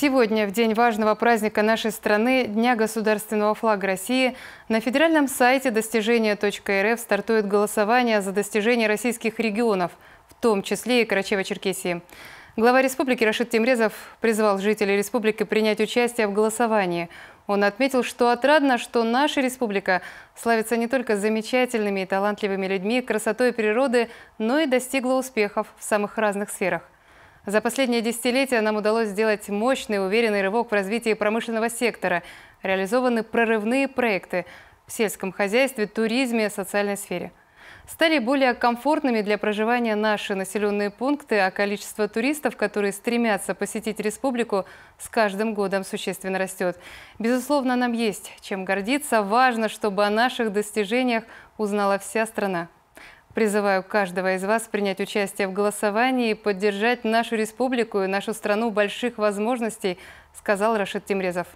Сегодня, в день важного праздника нашей страны, Дня государственного флага России, на федеральном сайте достижения.рф стартует голосование за достижения российских регионов, в том числе и Карачаево-Черкесии. Глава республики Рашид Темрезов призвал жителей республики принять участие в голосовании. Он отметил, что отрадно, что наша республика славится не только замечательными и талантливыми людьми, красотой природы, но и достигла успехов в самых разных сферах. За последние десятилетия нам удалось сделать мощный, уверенный рывок в развитии промышленного сектора. Реализованы прорывные проекты в сельском хозяйстве, туризме, социальной сфере. Стали более комфортными для проживания наши населенные пункты, а количество туристов, которые стремятся посетить республику, с каждым годом существенно растет. Безусловно, нам есть чем гордиться. Важно, чтобы о наших достижениях узнала вся страна. Призываю каждого из вас принять участие в голосовании и поддержать нашу республику и нашу страну больших возможностей, сказал Рашид Темрезов.